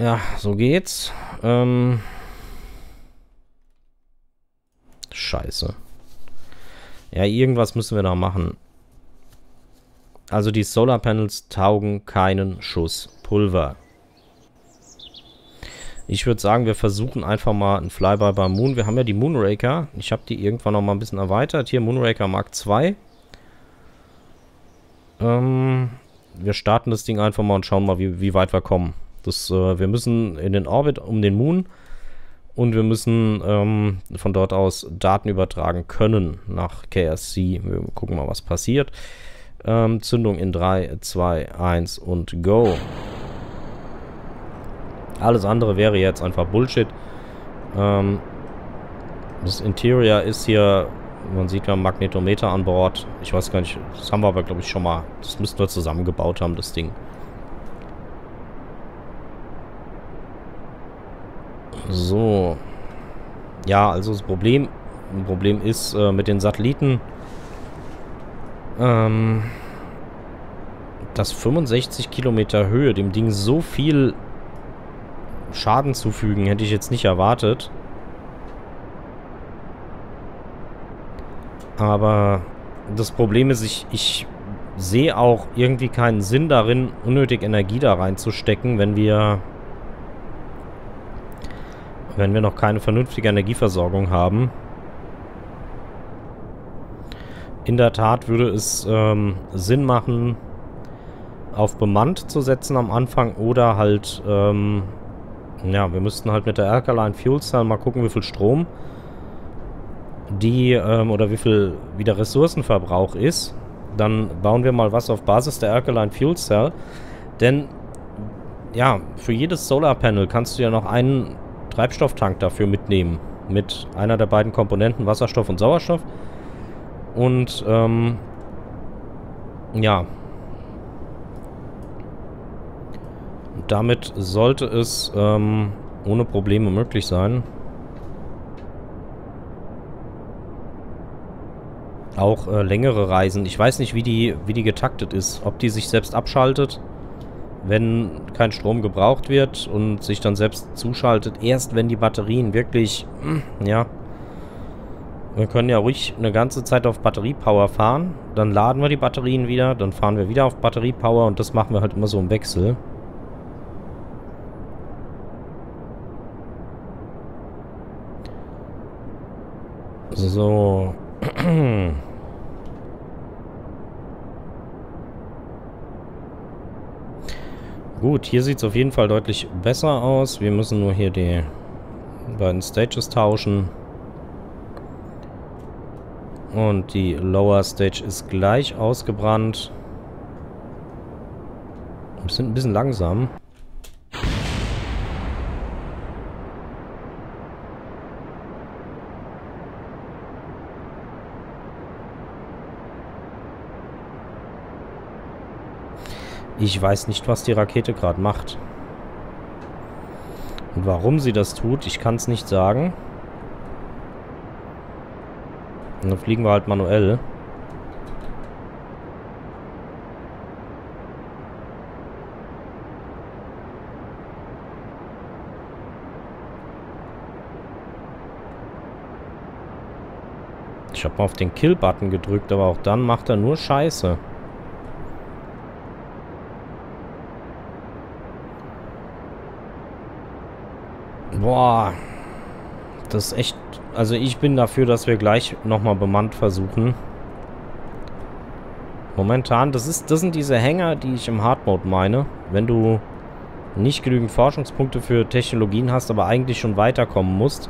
Ja, so geht's. Scheiße. Ja, irgendwas müssen wir da machen. Also die Solar Panels taugen keinen Schuss Pulver. Ich würde sagen, wir versuchen einfach mal ein Flyby beim Moon. Wir haben ja die Moonraker. Ich habe die irgendwann noch mal ein bisschen erweitert. Hier Moonraker Mark 2. Wir starten das Ding einfach mal und schauen mal, wie weit wir kommen. Wir müssen in den Orbit um den Moon und wir müssen von dort aus Daten übertragen können nach KSC. Wir gucken mal, was passiert. Zündung in 3, 2, 1 und go. Alles andere wäre jetzt einfach Bullshit. Das Interior ist hier, man sieht ja Magnetometer an Bord. Ich weiß gar nicht, das haben wir aber glaube ich schon mal, das müssten wir zusammengebaut haben, das Ding. So. Ja, also das Problem ist mit den Satelliten, dass 65 Kilometer Höhe dem Ding so viel Schaden zufügen, hätte ich jetzt nicht erwartet. Aber das Problem ist, ich sehe auch irgendwie keinen Sinn darin, unnötig Energie da reinzustecken, wenn wir noch keine vernünftige Energieversorgung haben. In der Tat würde es Sinn machen, auf bemannt zu setzen am Anfang oder halt, ja, wir müssten halt mit der Alkaline Fuel Cell mal gucken, wie viel Strom die, oder wie der Ressourcenverbrauch ist. Dann bauen wir mal was auf Basis der Alkaline Fuel Cell, denn, ja, für jedes Solar Panel kannst du ja noch einen Treibstofftank dafür mitnehmen, mit einer der beiden Komponenten Wasserstoff und Sauerstoff. Und, ja. Damit sollte es ohne Probleme möglich sein. Auch längere Reisen. Ich weiß nicht, wie die getaktet ist. Ob die sich selbst abschaltet, wenn kein Strom gebraucht wird und sich dann selbst zuschaltet. Erst wenn die Batterien wirklich, ja... Wir können ja ruhig eine ganze Zeit auf Batteriepower fahren. Dann laden wir die Batterien wieder. Dann fahren wir wieder auf Batteriepower. Und das machen wir halt immer so im Wechsel. So. Gut, hier sieht es auf jeden Fall deutlich besser aus. Wir müssen nur hier die beiden Stages tauschen. Und die Lower Stage ist gleich ausgebrannt. Wir sind ein bisschen langsam. Ich weiß nicht, was die Rakete gerade macht. Und warum sie das tut, ich kann es nicht sagen. Und dann fliegen wir halt manuell. Ich habe mal auf den Kill-Button gedrückt, aber auch dann macht er nur Scheiße. Boah. Das ist echt... Also ich bin dafür, dass wir gleich nochmal bemannt versuchen. Momentan, das sind diese Hänger, die ich im Hard Mode meine. Wenn du nicht genügend Forschungspunkte für Technologien hast, aber eigentlich schon weiterkommen musst.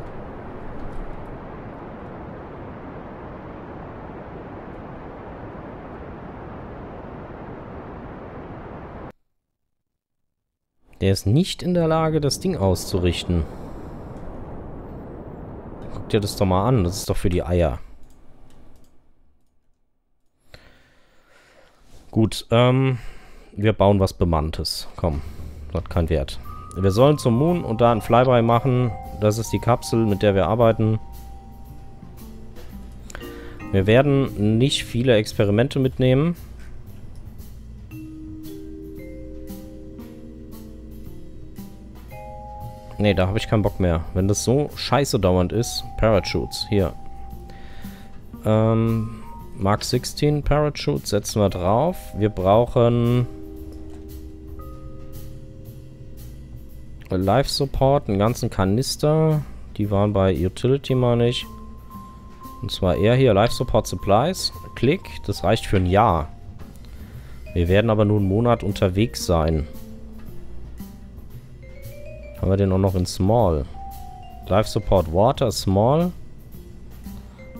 Der ist nicht in der Lage, das Ding auszurichten. Guckt ihr das doch mal an, das ist doch für die Eier. Gut, wir bauen was Bemanntes. Komm, das hat keinen Wert. Wir sollen zum Moon und da ein Flyby machen. Das ist die Kapsel, mit der wir arbeiten. Wir werden nicht viele Experimente mitnehmen. Nee, da habe ich keinen Bock mehr. Wenn das so scheiße dauernd ist. Parachutes, hier. Mark 16 Parachute setzen wir drauf. Wir brauchen Life Support, einen ganzen Kanister. Die waren bei Utility, meine ich. Und zwar er hier, Life Support Supplies. Klick, das reicht für ein Jahr. Wir werden aber nur einen Monat unterwegs sein. Haben wir den auch noch in Small? Life Support Water Small.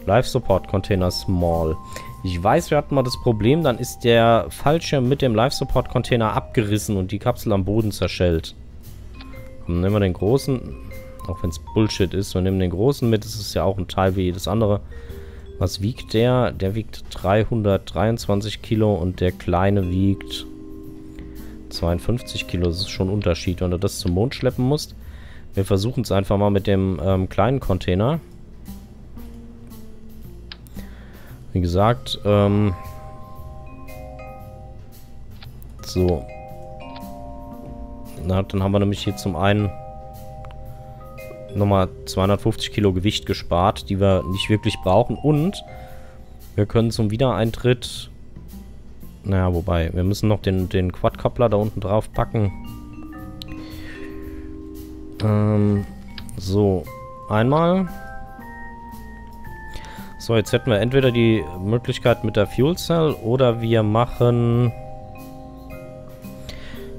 Life Support Container Small. Ich weiß, wir hatten mal das Problem, dann ist der Fallschirm mit dem Life Support Container abgerissen und die Kapsel am Boden zerschellt. Komm, nehmen wir den großen. Auch wenn es Bullshit ist, wir nehmen den großen mit. Das ist ja auch ein Teil wie jedes andere. Was wiegt der? Der wiegt 323 Kilo und der kleine wiegt 52 Kilo. Das ist schon ein Unterschied, wenn du das zum Mond schleppen musst. Wir versuchen es einfach mal mit dem kleinen Container. Wie gesagt, so. Na, dann haben wir nämlich hier zum einen nochmal 250 Kilo Gewicht gespart, die wir nicht wirklich brauchen. Und wir können zum Wiedereintritt... Naja, wobei, wir müssen noch den Quad-Koppler da unten drauf packen. So, einmal... So, jetzt hätten wir entweder die Möglichkeit mit der Fuel Cell oder wir machen...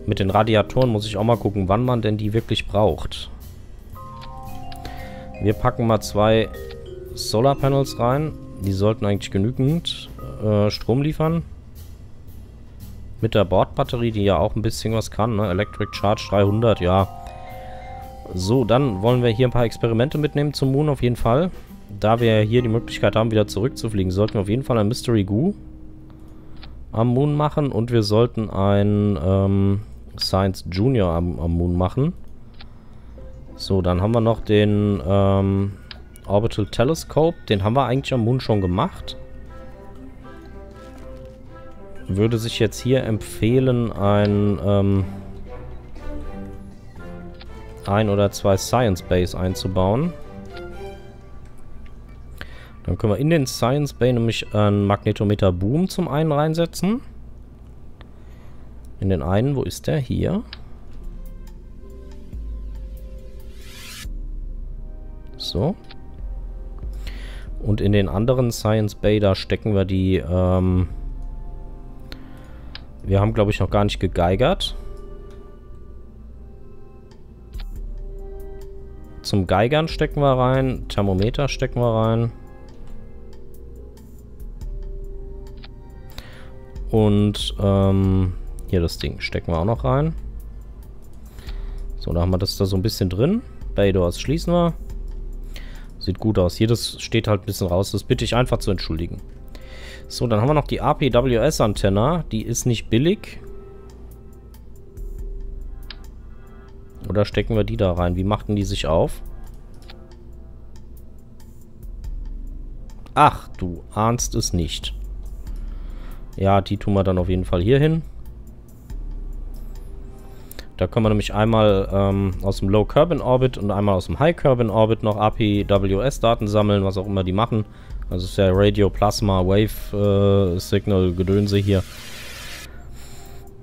Mit den Radiatoren muss ich auch mal gucken, wann man denn die wirklich braucht. Wir packen mal 2 Solar Panels rein. Die sollten eigentlich genügend Strom liefern. Mit der Bordbatterie, die ja auch ein bisschen was kann, ne? Electric Charge 300, ja. So, dann wollen wir hier ein paar Experimente mitnehmen zum Moon auf jeden Fall. Da wir hier die Möglichkeit haben, wieder zurückzufliegen, sollten wir auf jeden Fall ein Mystery Goo am Moon machen und wir sollten ein Science Junior am Moon machen. So, dann haben wir noch den Orbital Telescope. Den haben wir eigentlich am Moon schon gemacht. Würde sich jetzt hier empfehlen, ein oder 2 Science Bays einzubauen. Dann können wir in den Science Bay nämlich einen Magnetometer Boom zum einen reinsetzen. In den einen, wo ist der? Hier. So. Und in den anderen Science Bay, da stecken wir die, wir haben, glaube ich, noch gar nicht gegeigert. Zum Geigern stecken wir rein, Thermometer stecken wir rein. Und hier das Ding stecken wir auch noch rein. So, da haben wir das da so ein bisschen drin. Baydoors schließen wir. Sieht gut aus. Hier, das steht halt ein bisschen raus. Das bitte ich einfach zu entschuldigen. So, dann haben wir noch die APWS-Antenne. Die ist nicht billig. Oder stecken wir die da rein? Wie machten die sich auf? Ach, du ahnst es nicht. Ja, die tun wir dann auf jeden Fall hier hin. Da können wir nämlich einmal aus dem Low Kerbin Orbit und einmal aus dem High Kerbin Orbit noch APWS-Daten sammeln, was auch immer die machen. Also ist ja Radio Plasma Wave Signal Gedönse hier.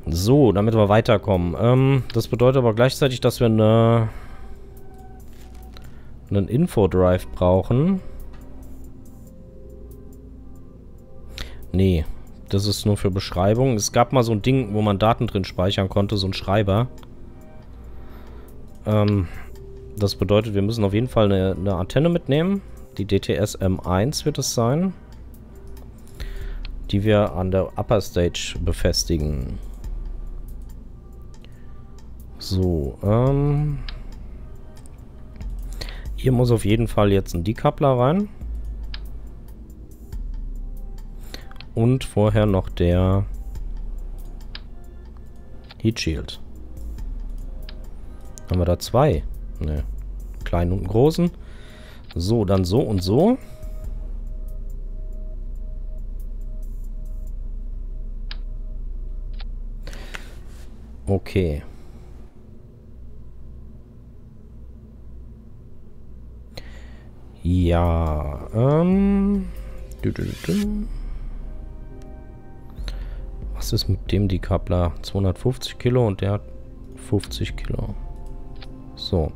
So, damit wir weiterkommen. Das bedeutet aber gleichzeitig, dass wir einen Infodrive brauchen. Nee. Das ist nur für Beschreibung. Es gab mal so ein Ding, wo man Daten drin speichern konnte, so ein Schreiber. Das bedeutet, wir müssen auf jeden Fall eine Antenne mitnehmen. Die DTS M1 wird es sein. Die wir an der Upper Stage befestigen. So, hier muss auf jeden Fall jetzt ein Decoupler rein. Und vorher noch der Heat Shield. Haben wir da 2? Ne. Kleinen und einen großen. So, dann so und so. Okay. Ja, Was ist mit dem Decoupler? 250 Kilo und der hat 50 Kilo. So.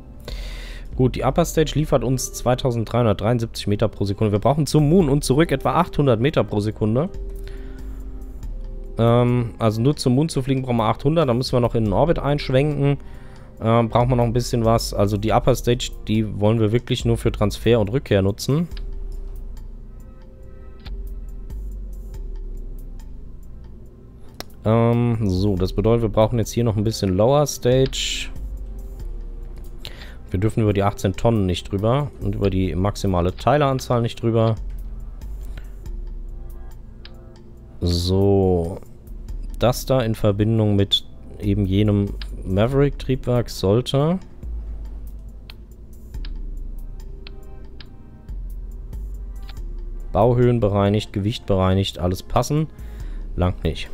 Gut, die Upper Stage liefert uns 2373 Meter pro Sekunde. Wir brauchen zum Moon und zurück etwa 800 Meter pro Sekunde. Also nur zum Moon zu fliegen brauchen wir 800. Da müssen wir noch in den Orbit einschwenken. Brauchen wir noch ein bisschen was. Also die Upper Stage, die wollen wir wirklich nur für Transfer und Rückkehr nutzen. So, das bedeutet, wir brauchen jetzt hier noch ein bisschen Lower Stage. Wir dürfen über die 18 Tonnen nicht drüber und über die maximale Teileanzahl nicht drüber. So, das da in Verbindung mit eben jenem Maverick-Triebwerk sollte Bauhöhen bereinigt, Gewicht bereinigt, alles passen. Langt nicht.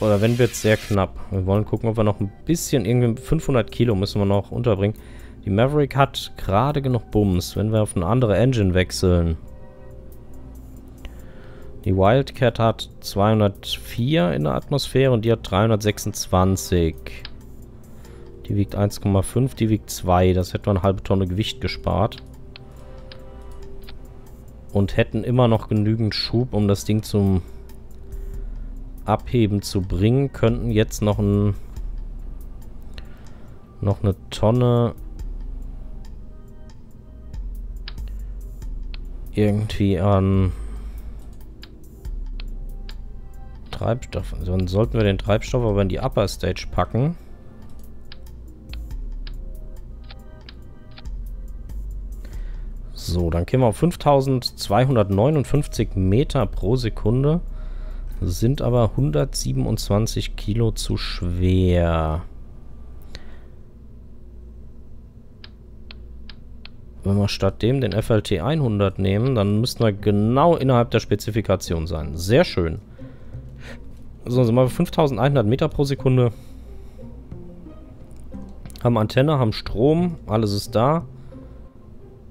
Oder wenn wird es sehr knapp. Wir wollen gucken, ob wir noch ein bisschen, irgendwie 500 Kilo müssen wir noch unterbringen. Die Maverick hat gerade genug Bums, wenn wir auf eine andere Engine wechseln. Die Wildcat hat 204 in der Atmosphäre und die hat 326. Die wiegt 1,5, die wiegt 2. Das hätten wir eine halbe Tonne Gewicht gespart. Und hätten immer noch genügend Schub, um das Ding zum Abheben zu bringen, könnten jetzt noch eine Tonne irgendwie an Treibstoff. Dann sollten wir den Treibstoff aber in die Upper Stage packen. So, dann gehen wir auf 5259 Meter pro Sekunde. Sind aber 127 Kilo zu schwer. Wenn wir stattdem den FLT 100 nehmen, dann müssten wir genau innerhalb der Spezifikation sein. Sehr schön. So, sind wir bei 5100 Meter pro Sekunde. Haben Antenne, haben Strom, alles ist da.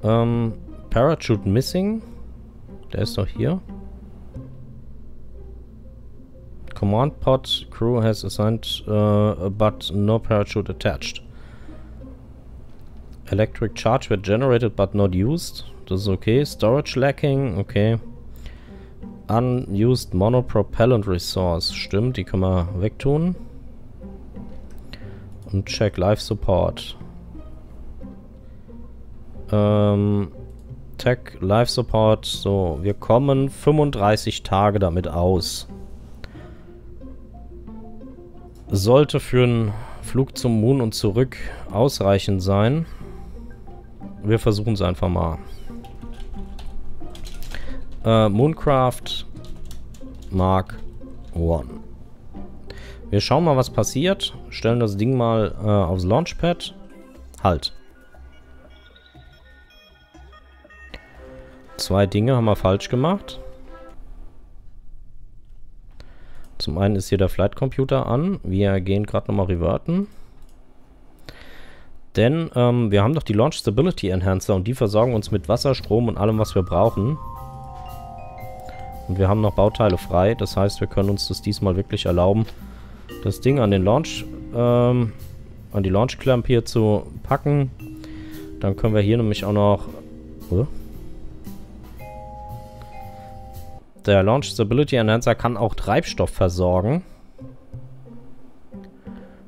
Parachute missing. Der ist doch hier. Command pod, crew has assigned, but no parachute attached. Electric charge wird generated but not used. Das ist okay. Storage lacking, okay. Unused monopropellant resource. Stimmt, die können wir wegtun. Und check life support. Tech life support. So, wir kommen 35 Tage damit aus. Sollte für einen Flug zum Moon und zurück ausreichend sein. Wir versuchen es einfach mal. Mooncraft Mark 1. Wir schauen mal, was passiert. Stellen das Ding mal aufs Launchpad. Halt. Zwei Dinge haben wir falsch gemacht. Zum einen ist hier der Flight Computer an. Wir gehen gerade nochmal reverten. Denn wir haben doch die Launch Stability Enhancer und die versorgen uns mit Wasser, Strom und allem, was wir brauchen. Und wir haben noch Bauteile frei. Das heißt, wir können uns das diesmal wirklich erlauben, das Ding an den Launch, an die Launch Clamp hier zu packen. Dann können wir hier nämlich auch noch... Der Launch Stability Enhancer kann auch Treibstoff versorgen.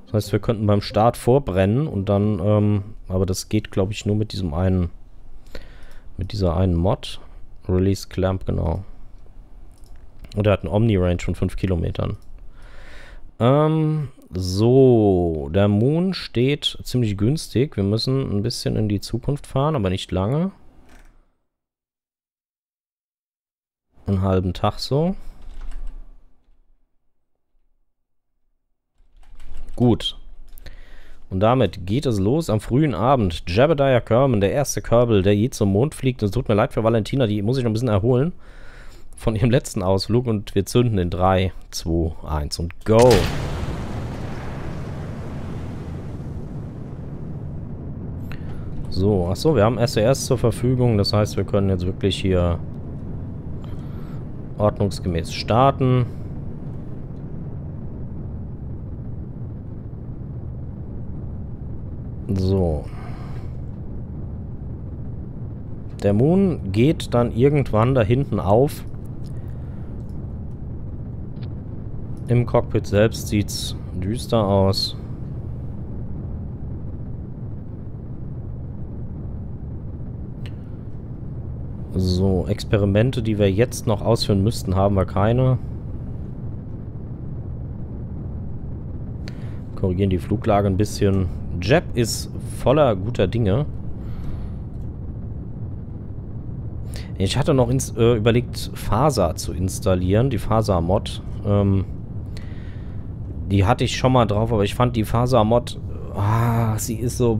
Das heißt, wir könnten beim Start vorbrennen und dann, aber das geht, glaube ich, nur mit diesem einen, mit dieser einen Mod. Release Clamp, genau. Und er hat einen Omni-Range von 5 Kilometern. So, der Moon steht ziemlich günstig. Wir müssen ein bisschen in die Zukunft fahren, aber nicht lange. Einen halben Tag so. Gut. Und damit geht es los am frühen Abend. Jebediah Kerbin, der erste Kerbel, der je zum Mond fliegt. Es tut mir leid für Valentina, die muss sich noch ein bisschen erholen von ihrem letzten Ausflug. Und wir zünden in 3, 2, 1 und go. So, achso, wir haben SES zur Verfügung. Das heißt, wir können jetzt wirklich hier ordnungsgemäß starten. So. Der Moon geht dann irgendwann da hinten auf. Im Cockpit selbst sieht's düster aus. So, Experimente, die wir jetzt noch ausführen müssten, haben wir keine. Korrigieren die Fluglage ein bisschen. JEP ist voller guter Dinge. Ich hatte noch überlegt, Faser zu installieren, die Faser-Mod. Die hatte ich schon mal drauf, aber ich fand die Faser-Mod, sie ist so,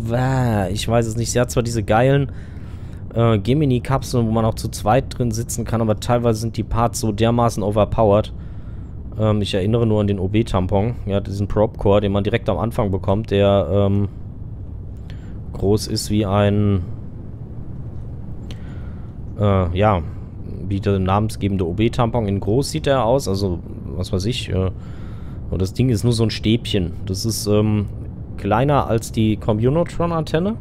ich weiß es nicht. Sie hat zwar diese geilen Gemini-Kapseln, wo man auch zu zweit drin sitzen kann, aber teilweise sind die Parts so dermaßen overpowered. Ich erinnere nur an den OB-Tampon, ja, diesen Probe-Core, den man direkt am Anfang bekommt, der groß ist wie ein... ja, wie der namensgebende OB-Tampon. In groß sieht er aus, also, was weiß ich. Und das Ding ist nur so ein Stäbchen. Das ist kleiner als die Communotron-Antenne.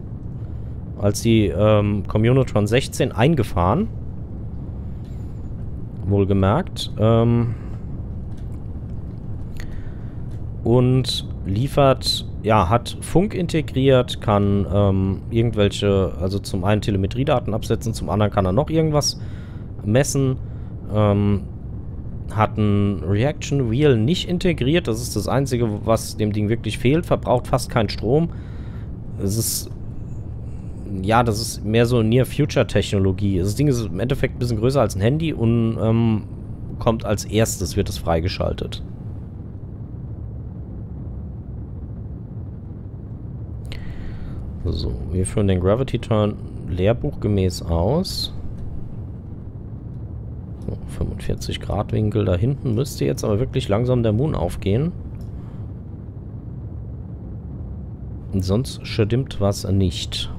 Als die Communotron 16 eingefahren. Wohlgemerkt. Und liefert... Ja, hat Funk integriert, kann irgendwelche, also zum einen Telemetriedaten absetzen, zum anderen kann er noch irgendwas messen. Hat ein Reaction Wheel nicht integriert, das ist das Einzige, was dem Ding wirklich fehlt, verbraucht fast keinen Strom. Es ist, ja, das ist mehr so Near-Future-Technologie. Das Ding ist im Endeffekt ein bisschen größer als ein Handy und kommt als erstes, wird es freigeschaltet. So, wir führen den Gravity Turn lehrbuchgemäß aus. So, 45 Grad Winkel da hinten. Müsste jetzt aber wirklich langsam der Moon aufgehen. Und sonst stimmt was nicht.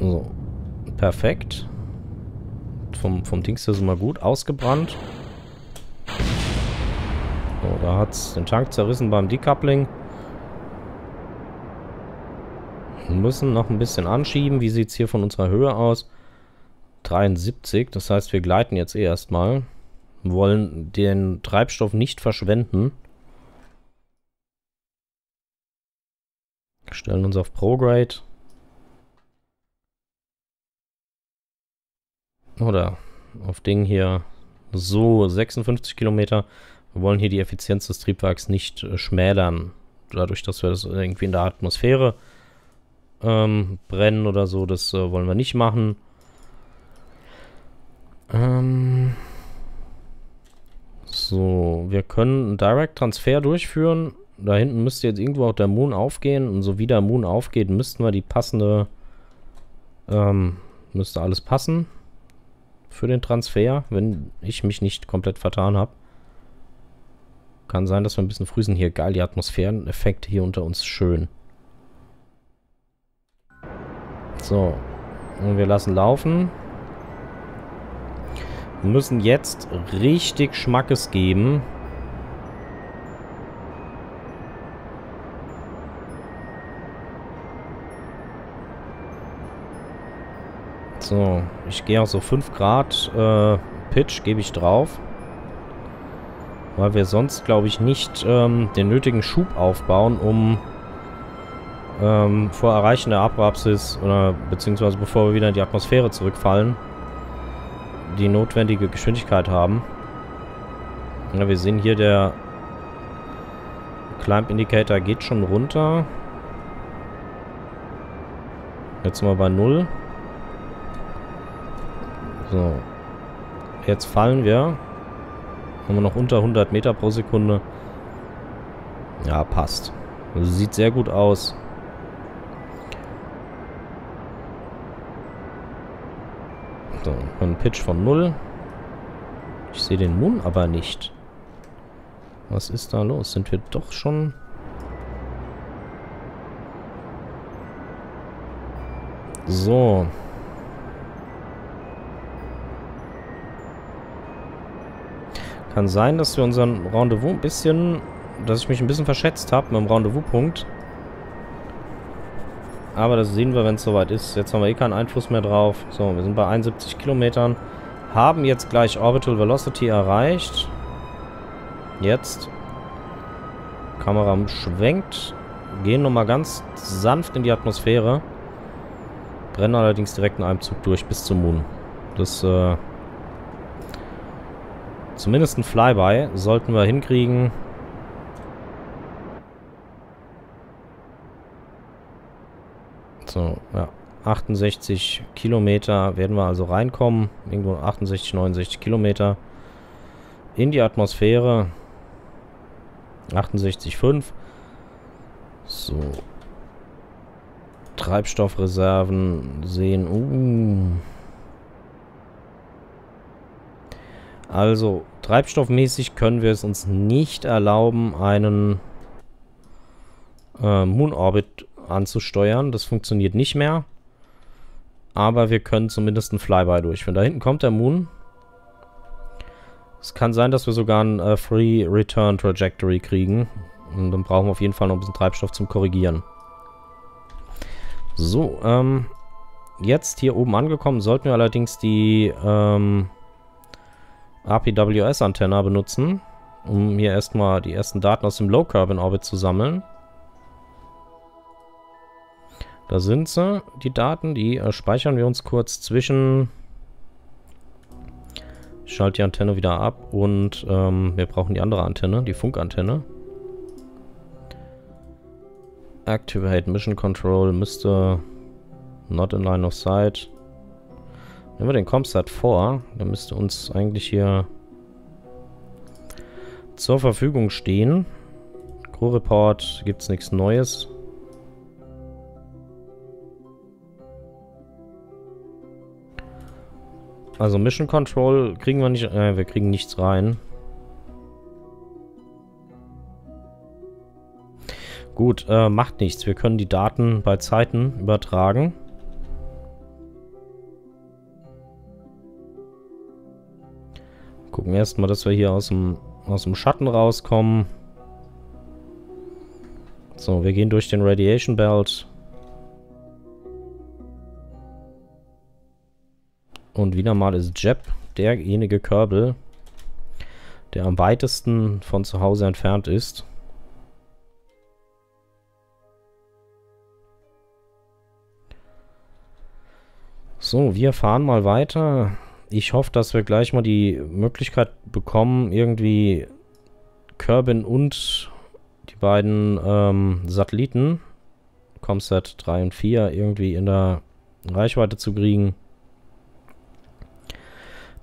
So, perfekt. Vom Dings her sind wir gut ausgebrannt. So, da hat es den Tank zerrissen beim Decoupling. Wir müssen noch ein bisschen anschieben. Wie sieht es hier von unserer Höhe aus? 73, das heißt, wir gleiten jetzt erstmal. Wir wollen den Treibstoff nicht verschwenden. Stellen uns auf Prograde. Oder auf Ding hier. So, 56 Kilometer. Wir wollen hier die Effizienz des Triebwerks nicht schmälern. Dadurch, dass wir das irgendwie in der Atmosphäre brennen oder so, das wollen wir nicht machen. So, wir können einen Direct Transfer durchführen. Da hinten müsste jetzt irgendwo auch der Moon aufgehen. Und so wie der Moon aufgeht, müssten wir die passende... müsste alles passen für den Transfer, wenn ich mich nicht komplett vertan habe. Kann sein, dass wir ein bisschen früh sind hier. Geil, die Atmosphäreneffekte hier unter uns. Schön. So. Und wir lassen laufen. Wir müssen jetzt richtig Schmackes geben. So. Ich gehe auch so 5 Grad Pitch gebe ich drauf. Weil wir sonst, glaube ich, nicht den nötigen Schub aufbauen, um vor Erreichen der Apoapsis oder beziehungsweise bevor wir wieder in die Atmosphäre zurückfallen, die notwendige Geschwindigkeit haben. Ja, wir sehen hier, der Climb Indicator geht schon runter. Jetzt sind wir bei 0. So. Jetzt fallen wir. Haben wir noch unter 100 Meter pro Sekunde. Ja, passt. Also sieht sehr gut aus. So, ein Pitch von 0. Ich sehe den Moon aber nicht. Was ist da los? Sind wir doch schon... So. Kann sein, dass wir unseren Rendezvous ein bisschen... Dass ich mich ein bisschen verschätzt habe mit dem Rendezvous-Punkt. Aber das sehen wir, wenn es soweit ist. Jetzt haben wir eh keinen Einfluss mehr drauf. So, wir sind bei 71 Kilometern. Haben jetzt gleich Orbital Velocity erreicht. Jetzt. Kamera schwenkt. Gehen nochmal ganz sanft in die Atmosphäre. Brennen allerdings direkt in einem Zug durch bis zum Moon. Das, zumindest ein Flyby sollten wir hinkriegen. So, ja, 68 Kilometer werden wir also reinkommen. Irgendwo 68, 69 Kilometer in die Atmosphäre. 68,5. So. Treibstoffreserven sehen. Also, treibstoffmäßig können wir es uns nicht erlauben, einen Moon Orbit anzusteuern. Das funktioniert nicht mehr. Aber wir können zumindest einen Flyby durchführen. Da hinten kommt der Moon. Es kann sein, dass wir sogar einen Free Return Trajectory kriegen. Und dann brauchen wir auf jeden Fall noch ein bisschen Treibstoff zum Korrigieren. So, jetzt hier oben angekommen, sollten wir allerdings die APWS-Antenne benutzen, um hier erstmal die ersten Daten aus dem Low-Kerbin-Orbit zu sammeln. Da sind sie, die Daten, die speichern wir uns kurz zwischen. Ich schalte die Antenne wieder ab und wir brauchen die andere Antenne, die Funkantenne. Activate Mission Control müsste not in line of sight. Nehmen wir den ComSat 4, der müsste uns eigentlich hier zur Verfügung stehen. Crew Report gibt es nichts Neues. Also Mission Control kriegen wir nicht, wir kriegen nichts rein. Gut, macht nichts. Wir können die Daten bei Zeiten übertragen. Gucken erstmal, dass wir hier aus dem Schatten rauskommen. So, wir gehen durch den Radiation Belt. Und wieder mal ist Jeb derjenige Körbel, der am weitesten von zu Hause entfernt ist. So, wir fahren mal weiter. Ich hoffe, dass wir gleich mal die Möglichkeit bekommen, irgendwie Kerbin und die beiden Satelliten, ComSat 3 und 4, irgendwie in der Reichweite zu kriegen.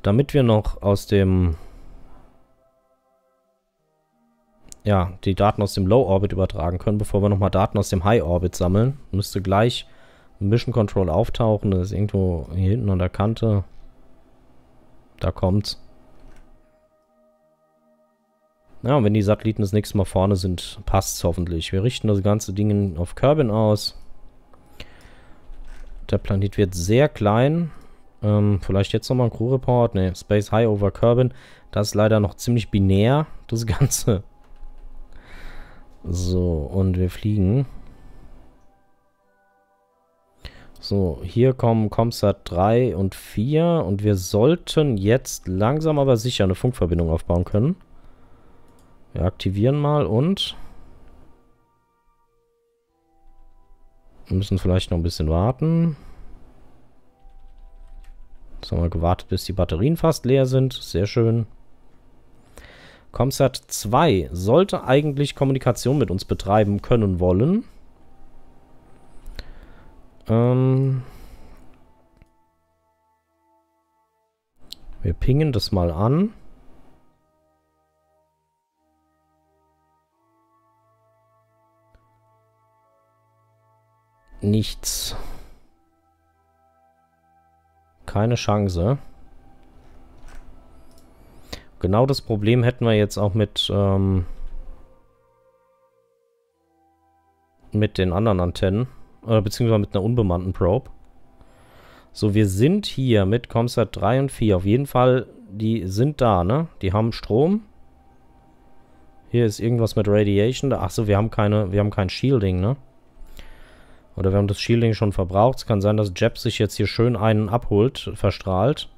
Damit wir noch aus dem... Ja, die Daten aus dem Low Orbit übertragen können, bevor wir nochmal Daten aus dem High Orbit sammeln. Müsste gleich... Mission Control auftauchen, das ist irgendwo hier hinten an der Kante. Da kommt's. Ja, und wenn die Satelliten das nächste Mal vorne sind, passt's hoffentlich. Wir richten das ganze Ding auf Kerbin aus. Der Planet wird sehr klein. Vielleicht jetzt nochmal ein Crew Report. Ne, Space High over Kerbin. Das ist leider noch ziemlich binär, das Ganze. So, und wir fliegen. So, hier kommen ComSat 3 und 4 und wir sollten jetzt langsam aber sicher eine Funkverbindung aufbauen können. Wir aktivieren mal und wir müssen vielleicht noch ein bisschen warten. Jetzt haben wir gewartet, bis die Batterien fast leer sind. Sehr schön. ComSat 2 sollte eigentlich Kommunikation mit uns betreiben können wollen. Wir pingen das mal an. Nichts. Keine Chance. Genau das Problem hätten wir jetzt auch mit mit den anderen Antennen, oder beziehungsweise mit einer unbemannten Probe. So, wir sind hier mit ComSat 3 und 4. Auf jeden Fall, die sind da, ne? Die haben Strom. Hier ist irgendwas mit Radiation. Achso, wir haben kein Shielding, ne? Oder wir haben das Shielding schon verbraucht. Es kann sein, dass Jeb sich jetzt hier schön einen abholt, verstrahlt.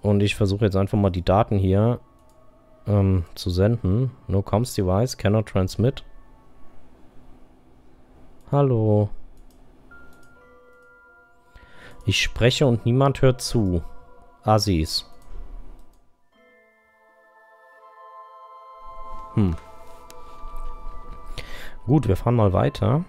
Und ich versuche jetzt einfach mal die Daten hier zu senden. No comms device, cannot transmit. Hallo. Ich spreche und niemand hört zu. Assis. Gut, wir fahren mal weiter.